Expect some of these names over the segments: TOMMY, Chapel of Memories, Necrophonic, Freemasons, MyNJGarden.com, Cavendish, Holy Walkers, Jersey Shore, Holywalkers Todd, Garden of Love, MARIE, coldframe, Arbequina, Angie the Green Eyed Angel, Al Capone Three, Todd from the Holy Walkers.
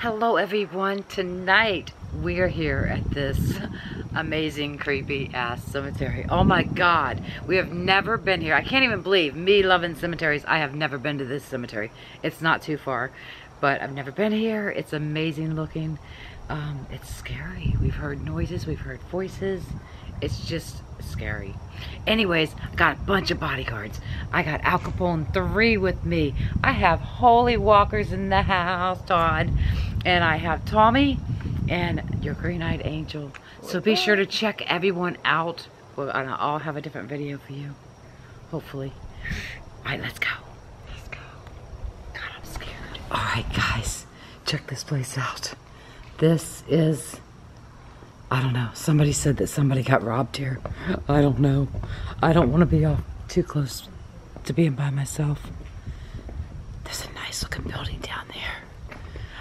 Hello everyone, tonight we're here at this amazing creepy ass cemetery. Oh my god, we have never been here. I can't even believe, me loving cemeteries, I have never been to this cemetery. It's not too far, but I've never been here. It's amazing looking. It's scary. We've heard noises, we've heard voices. It's just scary. Anyways, I got a bunch of bodyguards. I got Al Capone 3 with me. I have Holy Walkers in the house, Todd. And I have Tommy and your Green Eyed Angel. So be sure to check everyone out. Well, I'll have a different video for you, hopefully. All right, let's go. Let's go. God, I'm scared. All right, guys, check this place out. This is... I don't know. Somebody said that somebody got robbed here. I don't know. I don't want to be all too close to being by myself. There's a nice looking building down there.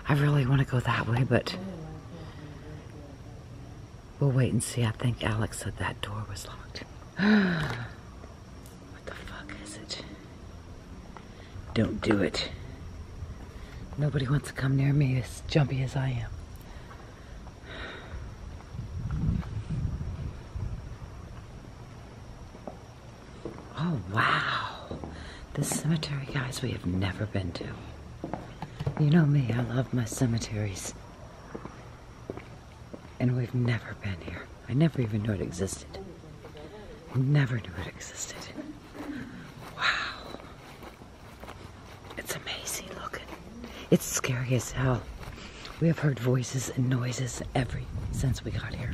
I really want to go that way, but we'll wait and see. I think Alex said that door was locked. What the fuck is it? Don't do it. Nobody wants to come near me as jumpy as I am. Oh, wow. This cemetery, guys, we have never been to. You know me, I love my cemeteries. And we've never been here. I never even knew it existed. Never knew it existed. Wow. It's amazing looking. It's scary as hell. We have heard voices and noises since we got here.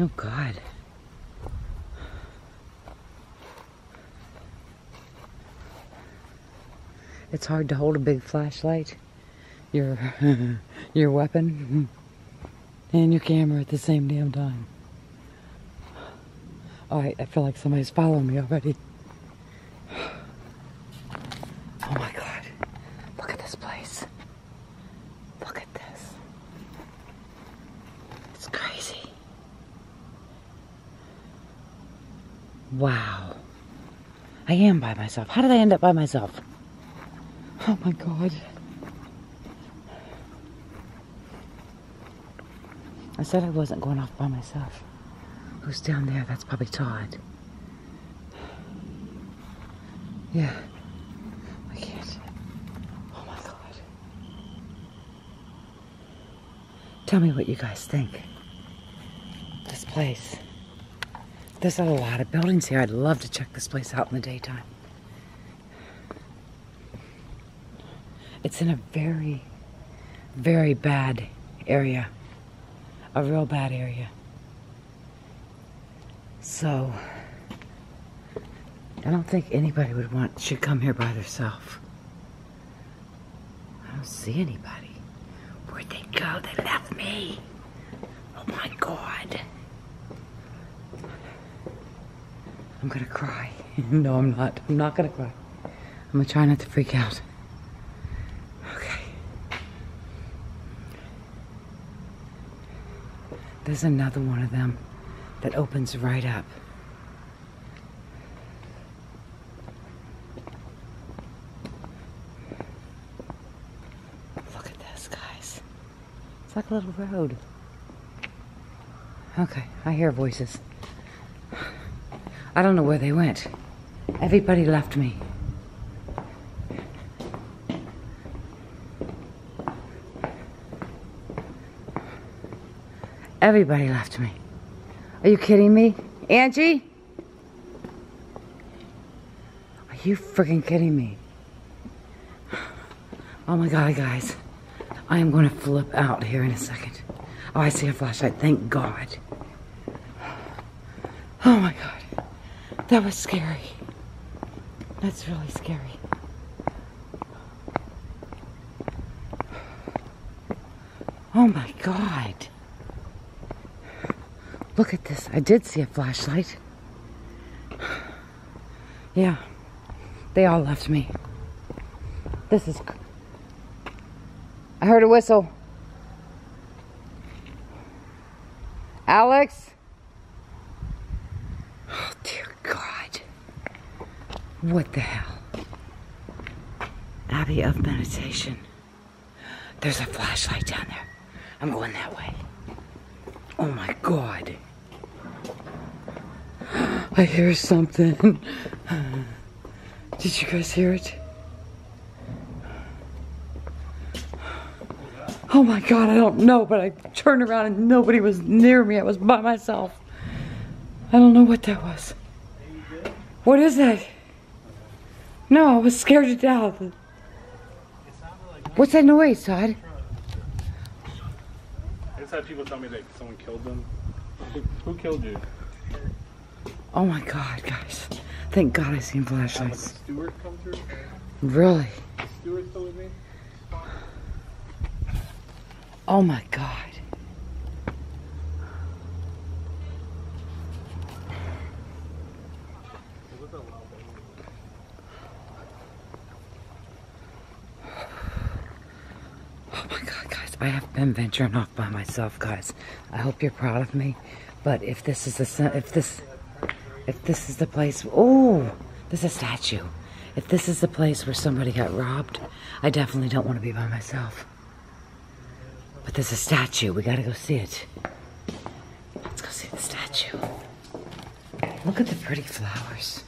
Oh, God. It's hard to hold a big flashlight, your weapon, and your camera at the same damn time. Alright, I feel like somebody's following me already. Oh my god. Look at this place. Look at this. It's crazy. Wow. I am by myself. How did I end up by myself? Oh my god. I said I wasn't going off by myself. Who's down there? That's probably Todd. Yeah. I can't. Oh my god. Tell me what you guys think. This place. There's a lot of buildings here. I'd love to check this place out in the daytime. It's in a very, very bad area. A real bad area. So, I don't think anybody should come here by themselves. I don't see anybody. Where'd they go? They left me. Oh my God. I'm gonna cry. No, I'm not. I'm not gonna cry. I'm gonna try not to freak out. There's another one of them that opens right up. Look at this, guys. It's like a little road. Okay, I hear voices. I don't know where they went. Everybody left me. Everybody left me. Are you kidding me? Angie? Are you freaking kidding me? Oh my god, guys. I am going to flip out here in a second. Oh, I see a flashlight. Thank God. Oh my god. That was scary. That's really scary. Oh my god. Look at this. I did see a flashlight. Yeah. They all left me. This is... I heard a whistle. Alex? Oh, dear God. What the hell? Abbey of Meditation. There's a flashlight down there. I'm going that way. Oh my God. I hear something. Did you guys hear it? Oh my God, I don't know, but I turned around and nobody was near me. I was by myself. I don't know what that was. What is that? No, I was scared to death. What's that noise, Todd? I just had people tell me that someone killed them. Who killed you? Oh my God, guys. Thank God I seen flashlights. Did Stuart come through? Really? Is Stuart still with me? Oh my God. Oh my God, guys. I have been venturing off by myself, guys. I hope you're proud of me. But if this is the if this is the place, oh, there's a statue. If this is the place where somebody got robbed, I definitely don't want to be by myself. But there's a statue. We gotta go see it. Let's go see the statue. Look at the pretty flowers.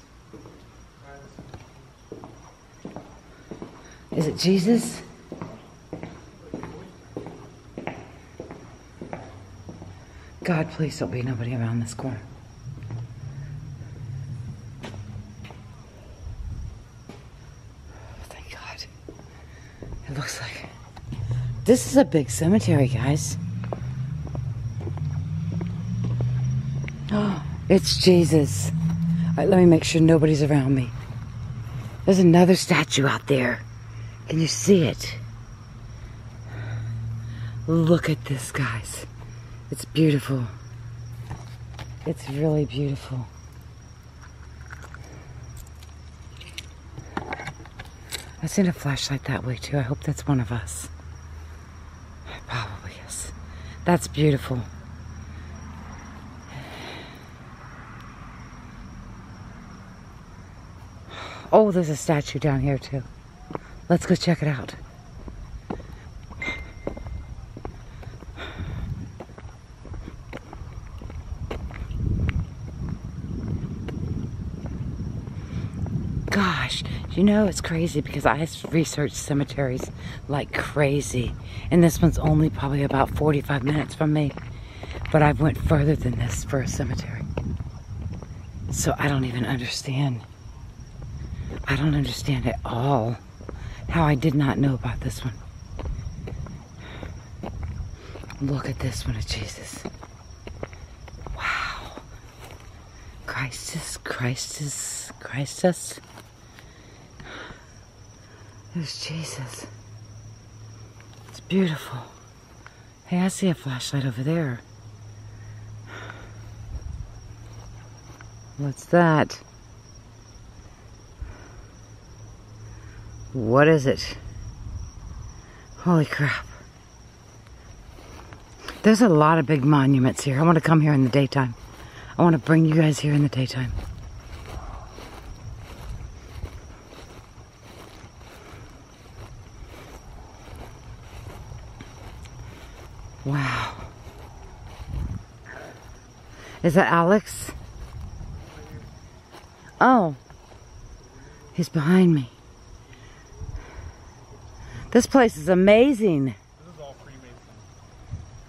Is it Jesus? God, please don't be nobody around this corner. Thank God. It looks like it. This is a big cemetery, guys. Oh, it's Jesus. All right, let me make sure nobody's around me. There's another statue out there. Can you see it? Look at this, guys. It's beautiful. It's really beautiful. I seen a flashlight that way, too. I hope that's one of us. Probably is. That's beautiful. Oh, there's a statue down here too. Let's go check it out. Gosh, you know, it's crazy because I research cemeteries like crazy, and this one's only probably about 45 minutes from me, but I've went further than this for a cemetery, so I don't even understand. I don't understand at all how I did not know about this one. Look at this one of Jesus. Wow. Christus, Christus, Christus. There's Jesus. It's beautiful. Hey, I see a flashlight over there. What's that? What is it? Holy crap. There's a lot of big monuments here. I want to come here in the daytime. I want to bring you guys here in the daytime. Wow. Is that Alex? Oh. He's behind me. This place is amazing. This is all Freemasons.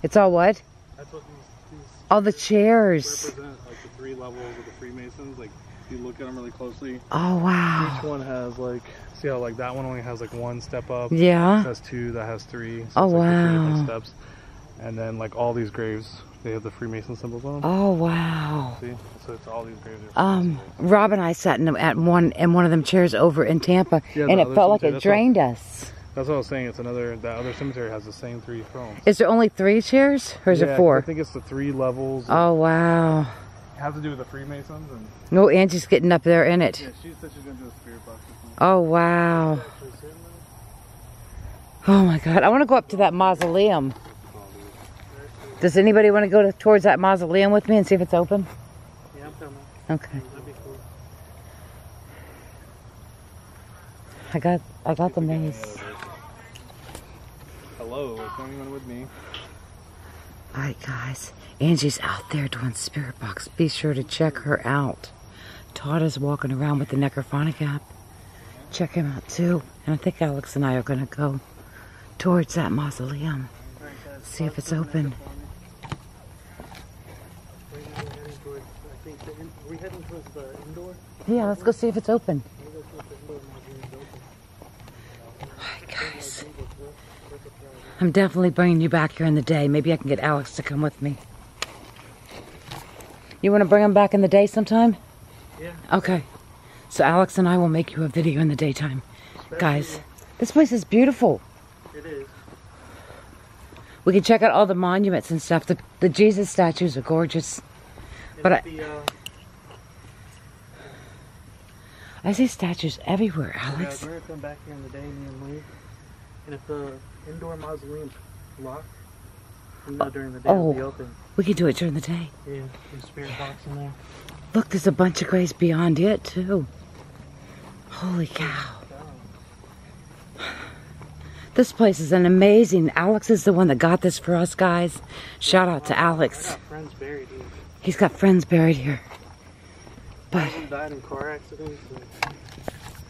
It's all what? That's what these all the chairs represent, like the three levels of the Freemasons. Like if you look at them really closely. Oh wow. Each one has like, see how like that one only has like one step up. Yeah. That has two, that has three. So oh it's, like, wow. Three different steps. And then, like, all these graves, they have the Freemason symbols on them. Oh, wow. See? So it's all these graves. Rob and I sat in one of them chairs over in Tampa, yeah, and it felt like it drained us. That's what I was saying. It's another, that other cemetery has the same three thrones. Is there only three chairs, or is there four? I think it's the three levels. Oh, wow. It has to do with the Freemasons. And no, Angie's getting up there in it. Yeah, she said she's going to do a spirit box. Oh, wow. Oh, my God. I want to go up to that mausoleum. Does anybody want to go towards that mausoleum with me and see if it's open? Yeah, I'm coming. Okay. That'd be cool. I got the mace. Hello, is anyone with me? Alright guys, Angie's out there doing spirit box. Be sure to check her out. Todd is walking around with the necrophonic app. Check him out too. And I think Alex and I are going to go towards that mausoleum. See if it's open. Yeah, let's go see if it's open. Alright guys. I'm definitely bringing you back here in the day. Maybe I can get Alex to come with me. You want to bring him back in the day sometime? Yeah. Okay. So Alex and I will make you a video in the daytime. Guys, this place is beautiful. It is. We can check out all the monuments and stuff. The Jesus statues are gorgeous. But I see statues everywhere, Alex. We're going to come back here in the day and then leave. And if the indoor mausoleum's locked, you know, during the day it'll be open. We could do it during the day. Yeah, there's a spirit box in there. Look, there's a bunch of graves beyond it, too. Holy cow. This place is an amazing... Alex is the one that got this for us, guys. Shout out to Alex. I got friends buried here. He's got friends buried here. But... I died in car accidents.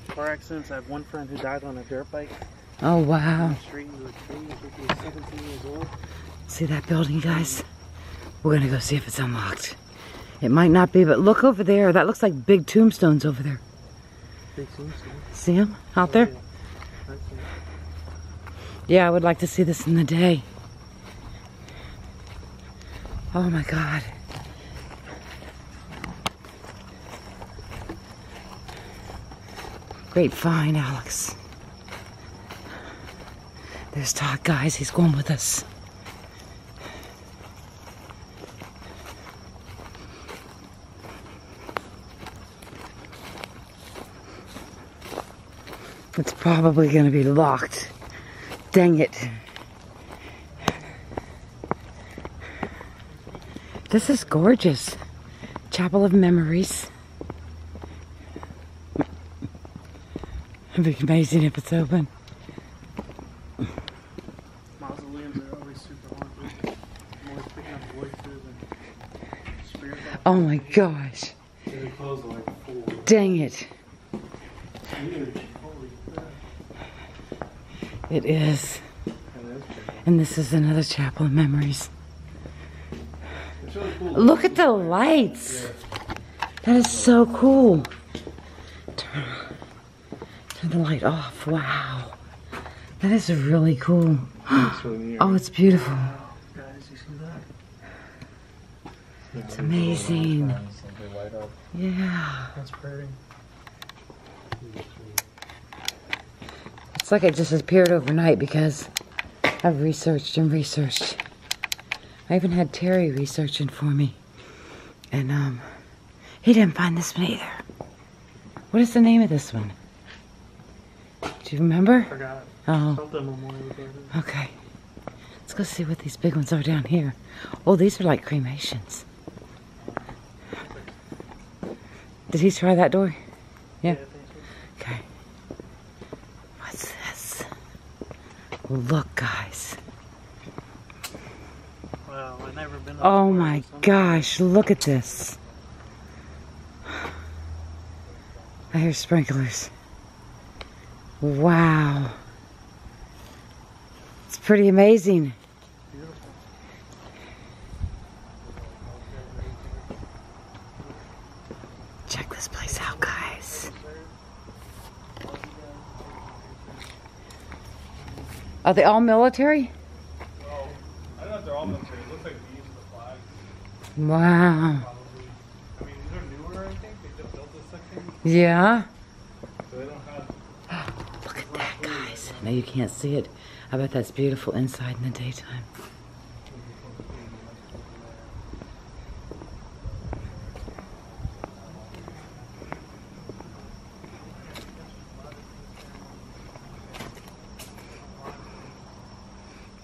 Car accidents. I have one friend who died on a dirt bike. Oh wow. See that building, guys? We're gonna go see if it's unlocked. It might not be, but look over there. That looks like big tombstones over there. Big tombstones? See them out there? Yeah, I would like to see this in the day. Oh my god. Great find, Alex. There's Todd, guys. He's going with us. It's probably going to be locked. Dang it. This is gorgeous. Chapel of Memories. It'd be amazing if it's open. Oh my gosh. Dang it. It is. And this is another Chapel of Memories. Look at the lights. That is so cool. Turn the light off. Wow. That is really cool. Oh, it's beautiful. It's amazing. Yeah. It's like it just appeared overnight because I've researched and researched. I even had Terry researching for me. And he didn't find this one either. What is the name of this one? Do you remember? I forgot. Oh. Okay. Let's go see what these big ones are down here. Oh, these are like cremations. Did he try that door? Yeah? Okay. What's this? Look, guys. Wow, I've never been. Oh my gosh, look at this. I hear sprinklers. Wow. It's pretty amazing. Check this place out, guys. Are they all military? No, I don't know if they're all military. It looks like these are the flags. Wow. I mean, these are newer, I think. They just built this section. Yeah. So they don't have... Look at that, guys. I know you can't see it. I bet that's beautiful inside in the daytime.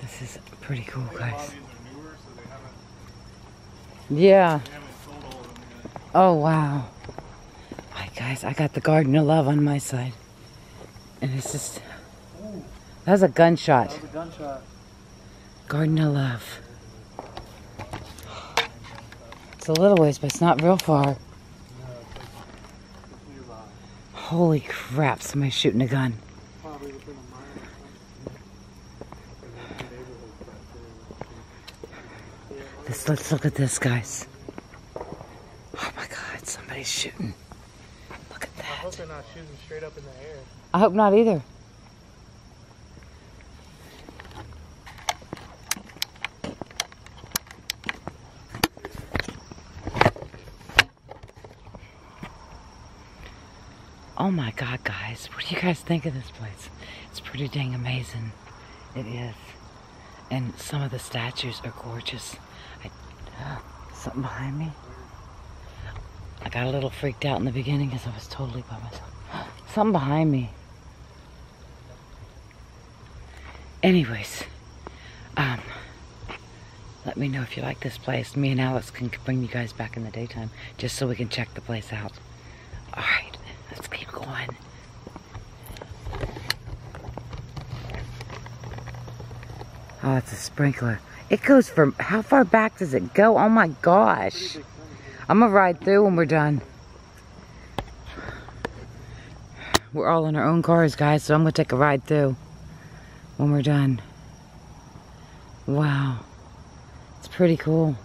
This is pretty cool, guys. Yeah. Oh, wow. All right, guys, I got the Garden of Love on my side. And it's just... Ooh. That was a gunshot. That was a gunshot. Garden of Love. It's a little ways, but it's not real far. No, it's nearby. Holy crap, somebody's shooting a gun. Probably within a mile or something. Let's look at this, guys. Oh my God, somebody's shooting. Look at that. I hope they're not shooting straight up in the air. I hope not either. Oh my God, guys, what do you guys think of this place? It's pretty dang amazing. It is. And some of the statues are gorgeous. Something behind me. I got a little freaked out in the beginning because I was totally by myself. Something behind me. Anyways, let me know if you like this place. Me and Alex can bring you guys back in the daytime just so we can check the place out. All right. Let's keep going. Oh, it's a sprinkler. It goes from... How far back does it go? Oh, my gosh. I'm going to ride through when we're done. We're all in our own cars, guys, so I'm going to take a ride through when we're done. Wow. It's pretty cool.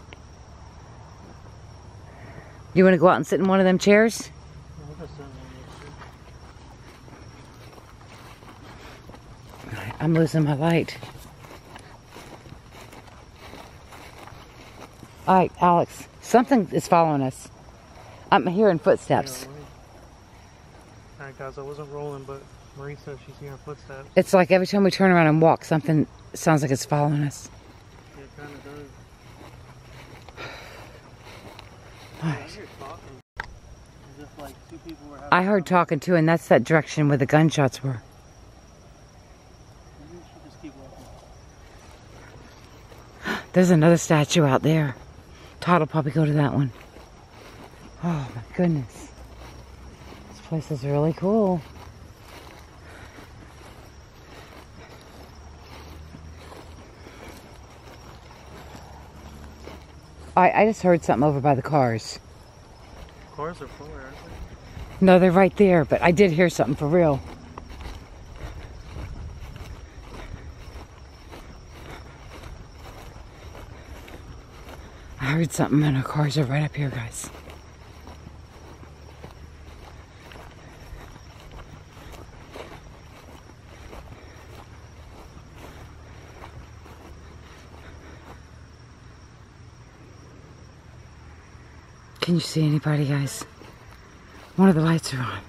You want to go out and sit in one of them chairs? I'm losing my light. All right, Alex. Something is following us. I'm hearing footsteps. Yeah, all right, guys. I wasn't rolling, but Marie said she's hearing footsteps. It's like every time we turn around and walk, something sounds like it's following us. Yeah, it kind of does. All right. Yeah, I heard talking too, and that's that direction where the gunshots were. There's another statue out there. Todd will probably go to that one. Oh my goodness. This place is really cool. I just heard something over by the cars. The cars are full, aren't they? No, they're right there, but I did hear something for real. I heard something, and our cars are right up here, guys. Can you see anybody, guys? One of the lights are on.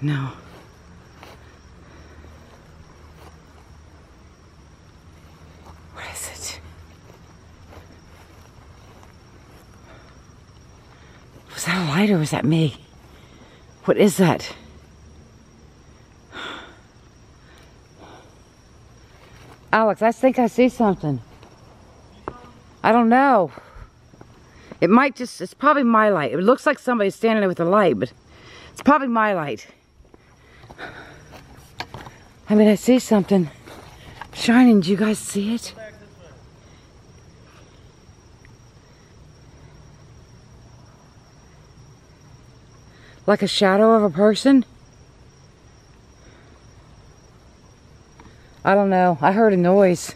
No. Was that a light or was that me? What is that? Alex, I think I see something. I don't know. It might just, it's probably my light. It looks like somebody's standing there with a light, but it's probably my light. I mean, I see something shining. Do you guys see it? Like a shadow of a person? I don't know. I heard a noise.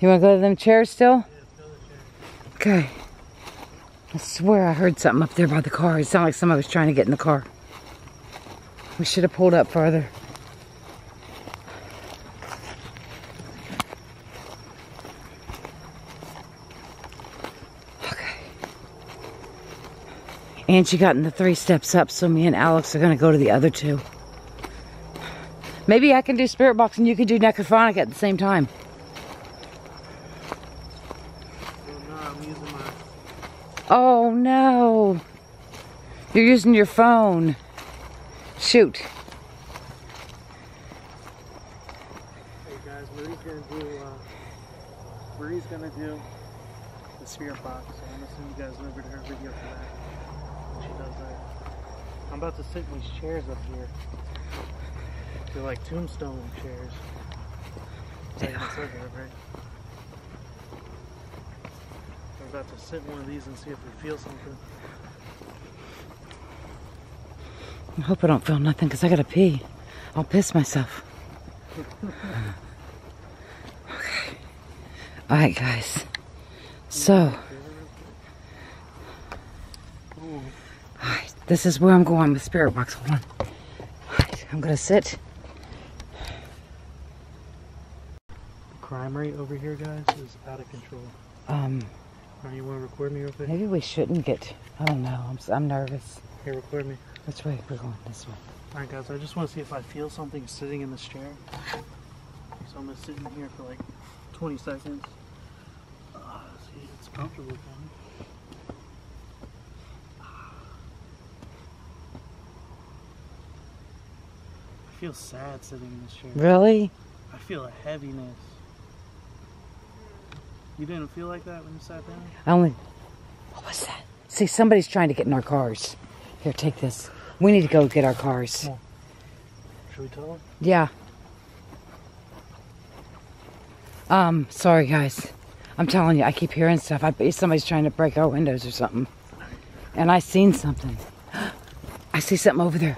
You want to go to them chairs still? Okay. I swear I heard something up there by the car. It sounded like somebody was trying to get in the car. We should have pulled up farther. Angie got in the 3 steps up, so me and Alex are going to go to the other 2. Maybe I can do Spirit Box and you can do Necrophonic at the same time. Oh no! You're using your phone. Shoot. Hey guys, Marie's going to do Marie's gonna do the spirit box, so I'm gonna send you guys over to her video for that. She does that. I'm about to sit in these chairs up here. They're like tombstone chairs. They are. Right? I'm about to sit in one of these and see if we feel something. I hope I don't feel nothing, because I gotta pee. I'll piss myself. Okay. Alright, guys. So. Alright, this is where I'm going with Spirit Box. Hold on. Alright, I'm gonna sit. The crime rate over here, guys, is out of control. You wanna record me real quick? Maybe we shouldn't get. I don't know. I'm nervous. Here, record me. Which way? We're going this way. Alright guys, I just want to see if I feel something sitting in this chair. So I'm going to sit in here for like 20 seconds. See, it's comfortable for me. I feel sad sitting in this chair. Really? I feel a heaviness. You didn't feel like that when you sat down? What was that? See, somebody's trying to get in our cars. Here, take this. We need to go get our cars. Yeah. Should we tell them? Yeah. Sorry guys. I'm telling you, I keep hearing stuff. I bet somebody's trying to break our windows or something. And I seen something. I see something over there.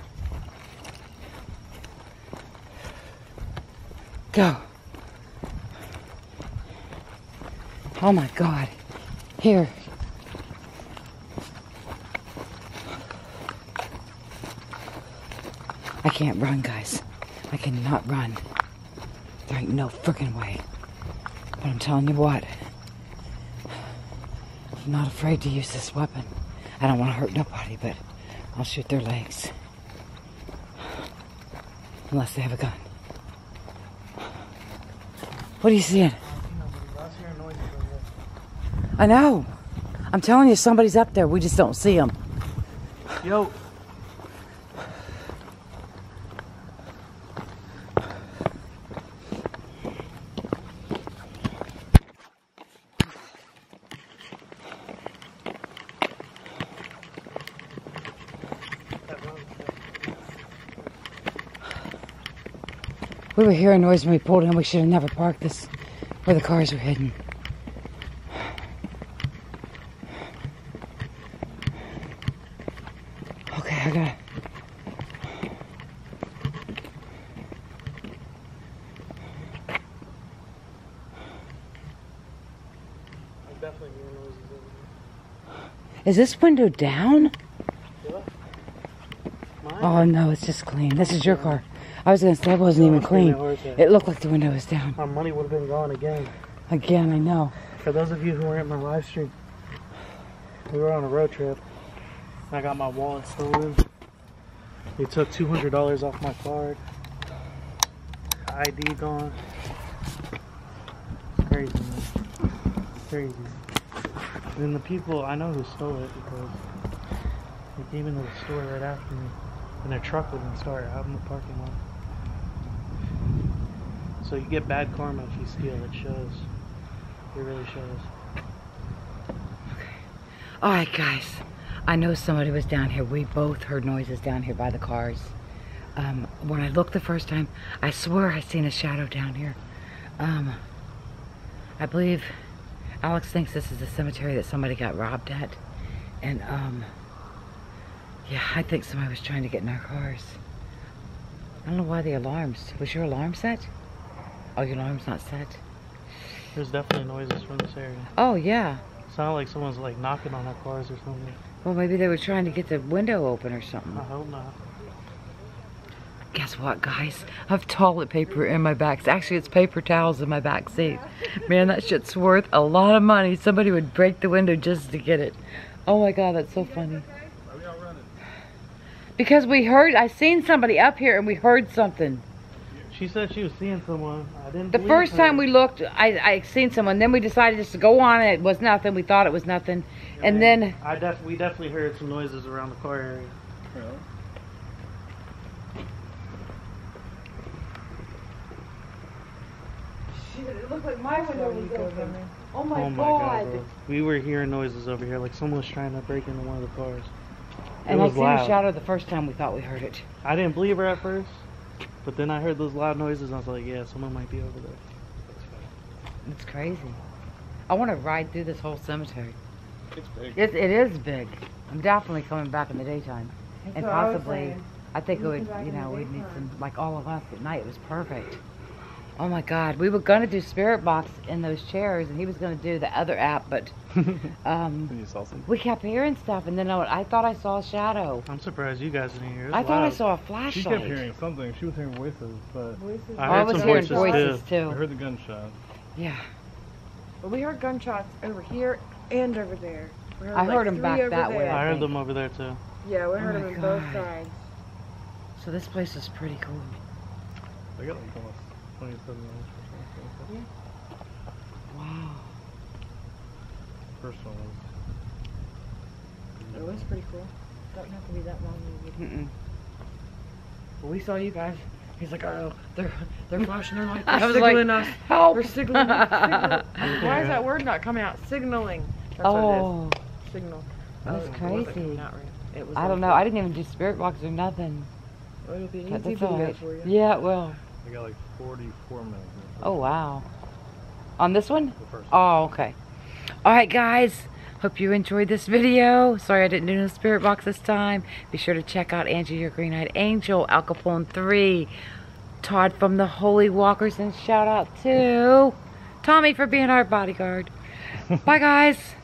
Go. Oh my God. Here. I can't run, guys. I cannot run. There ain't no freaking way. But I'm telling you what. I'm not afraid to use this weapon. I don't want to hurt nobody, but I'll shoot their legs. Unless they have a gun. What are you seeing? I know. I'm telling you, somebody's up there. We just don't see them. Yo. We were hearing noise when we pulled in. We should have never parked this where the cars were hidden. Okay, I gotta. I'm definitely hearing noises over here. Is this window down? Yeah. Mine? Oh no, it's just clean. This is your car. I was gonna say it wasn't even clean. It looked like the window was down. My money would have been gone again. Again, I know. For those of you who weren't in my live stream, we were on a road trip. I got my wallet stolen. They took $200 off my card. ID gone. It's crazy, man. It's crazy. And the people, I know who stole it because they came into the store right after me. And their truck wouldn't start out in the parking lot. So you get bad karma if you steal. It shows. It really shows. Okay. Alright guys. I know somebody was down here. We both heard noises down here by the cars. When I looked the first time, I swear I seen a shadow down here. I believe Alex thinks this is the cemetery that somebody got robbed at. And yeah, I think somebody was trying to get in our cars. I don't know why the alarms. Was your alarm set? Oh, your alarm's not set. There's definitely noises from this area. Oh, yeah. It sounded like someone's like knocking on our cars or something. Well, maybe they were trying to get the window open or something. I hope not. Guess what, guys? I have toilet paper in my back. Actually, it's paper towels in my back seat. Man, that shit's worth a lot of money. Somebody would break the window just to get it. Oh, my God, that's so funny. Because we heard, I seen somebody up here and we heard something. She said she was seeing someone. I didn't believe her. The first time we looked, I seen someone. Then we decided just to go on and it was nothing. We thought it was nothing. And then... we definitely heard some noises around the car area. Really? It looked like my window was open. Oh my god. We were hearing noises over here, like someone was trying to break into one of the cars. And I seen a shadow the first time we thought we heard it. I didn't believe her at first, but then I heard those loud noises and I was like, yeah, someone might be over there. It's crazy. I want to ride through this whole cemetery. It's big. It is big. I'm definitely coming back in the daytime. And so possibly, I think it would, you know, we'd need some, like all of us at night. It was perfect. Oh my God, we were gonna do Spirit Box in those chairs, and he was gonna do the other app, but we kept hearing stuff, and then I thought I saw a shadow. I'm surprised you guys didn't hear it. I thought I saw a flashlight. She kept hearing something. She was hearing voices, but I was hearing voices too. I heard the gunshots. Yeah, well, we heard gunshots over here and over there. We heard like I heard them back that way. I heard them over there too. Yeah, we heard them on both sides. So this place is pretty cool. They got like 27 minutes or something. Yeah. Wow. First one was... It was pretty cool. Doesn't have to be that long. Well, we saw you guys. He's like, oh, they're flashing their lights. They're signaling us. Help! We're signaling. Why is that word not coming out? Signaling. That's what it is. Signal. That's crazy. It was I don't know. I didn't even do Spirit Box or nothing. Well, it'll be an easy video for you. Yeah, it will. I got like 44 minutes. Oh, wow. On this one? The first one. Oh, okay. All right, guys. Hope you enjoyed this video. Sorry I didn't do no Spirit Box this time. Be sure to check out Angie, your Green Eyed Angel, Al Capone 3, Todd from the Holy Walkers, and shout out to Tommy for being our bodyguard. Bye, guys.